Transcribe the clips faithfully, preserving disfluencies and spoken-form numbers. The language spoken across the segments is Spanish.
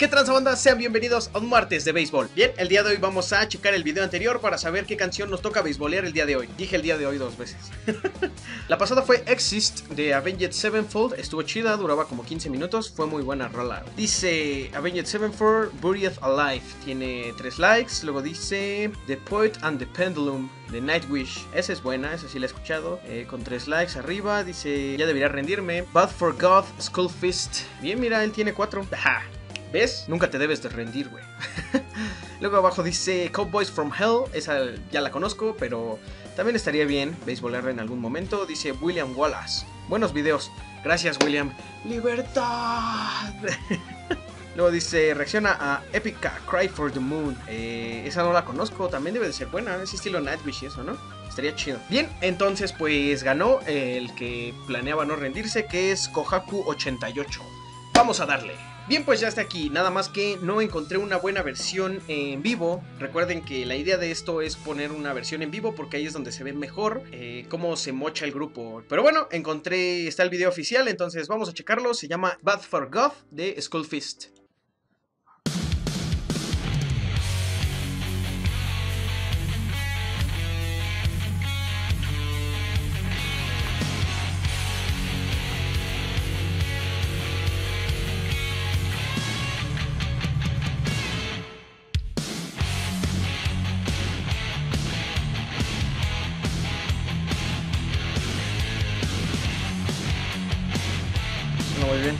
¿Qué transa, banda? Sean bienvenidos a un martes de béisbol. Bien, el día de hoy vamos a checar el video anterior para saber qué canción nos toca beisbolear el día de hoy. Dije el día de hoy dos veces. La pasada fue Exist de Avenged Sevenfold. Estuvo chida, duraba como quince minutos. Fue muy buena rola. Dice Avenged Sevenfold, Buried Alive. Tiene tres likes. Luego dice The Poet and the Pendulum de Nightwish. Esa es buena, esa sí la he escuchado. Eh, con tres likes arriba. Dice, ya debería rendirme. Bad For God, Skull Fist. Bien, mira, él tiene cuatro. Ajá. ¿Ves? Nunca te debes de rendir, güey. Luego abajo dice Cowboys from Hell. Esa ya la conozco, pero también estaría bien beisbolearla en algún momento. Dice William Wallace. Buenos videos. Gracias, William. ¡Libertad! Luego dice, reacciona a Epica, Cry for the Moon. Eh, esa no la conozco, también debe de ser buena. Es estilo Nightwish y eso, ¿no? Estaría chido. Bien, entonces pues ganó el que planeaba no rendirse, que es Kohaku ochenta y ocho. Vamos a darle. Bien, pues ya está aquí, nada más que no encontré una buena versión en vivo. Recuerden que la idea de esto es poner una versión en vivo porque ahí es donde se ve mejor eh, cómo se mocha el grupo. Pero bueno, encontré, está el video oficial, entonces vamos a checarlo. Se llama Bad For Good de Skull Fist. Muy bien.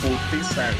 Putiza.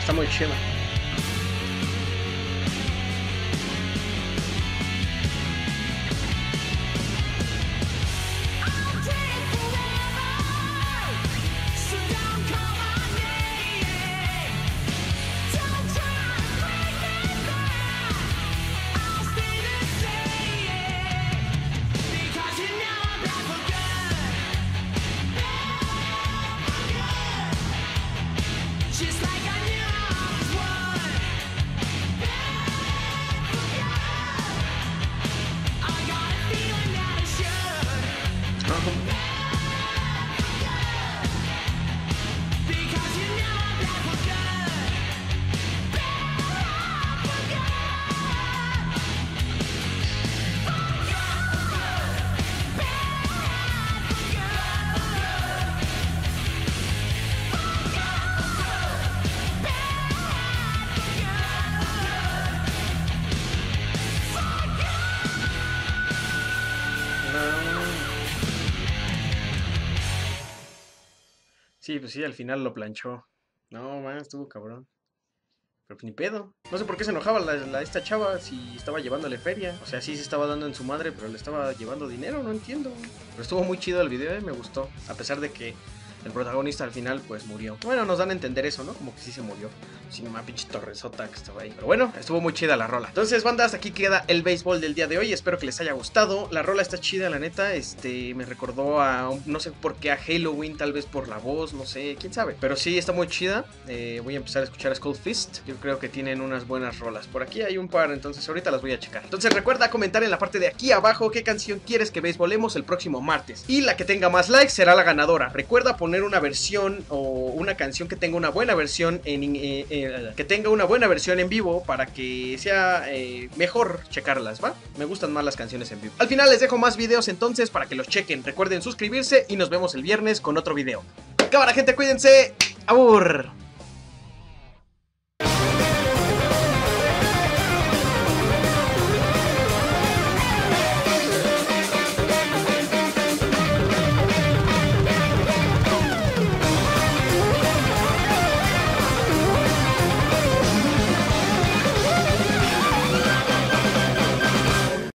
Está muy chida. Just like I knew I was one. Sí, pues sí, al final lo planchó. No, man, estuvo cabrón. Pero pues ni pedo. No sé por qué se enojaba la, la, esta chava si estaba llevándole feria. O sea, sí se estaba dando en su madre, pero le estaba llevando dinero, no entiendo. Pero estuvo muy chido el video, eh, me gustó. A pesar de que el protagonista al final pues murió. Bueno, nos dan a entender eso, ¿no? Como que sí se murió. Sin una pinche torresota que estaba ahí. Pero bueno, estuvo muy chida la rola. Entonces, banda, hasta aquí queda el béisbol del día de hoy. Espero que les haya gustado. La rola está chida, la neta. Este, me recordó a, no sé por qué, a Halloween. Tal vez por la voz, no sé, quién sabe. Pero sí, está muy chida. Eh, voy a empezar a escuchar a Skull Fist. Yo creo que tienen unas buenas rolas. Por aquí hay un par, entonces ahorita las voy a checar. Entonces, recuerda comentar en la parte de aquí abajo qué canción quieres que beisbolemos el próximo martes. Y la que tenga más likes será la ganadora. Recuerda poner una versión o una canción que tenga una buena versión en, eh, eh, que tenga una buena versión en vivo para que sea eh, mejor checarlas, ¿va? Me gustan más las canciones en vivo. Al final les dejo más videos entonces para que los chequen. Recuerden suscribirse y nos vemos el viernes con otro video. Cámara, gente, cuídense. ¡Abur!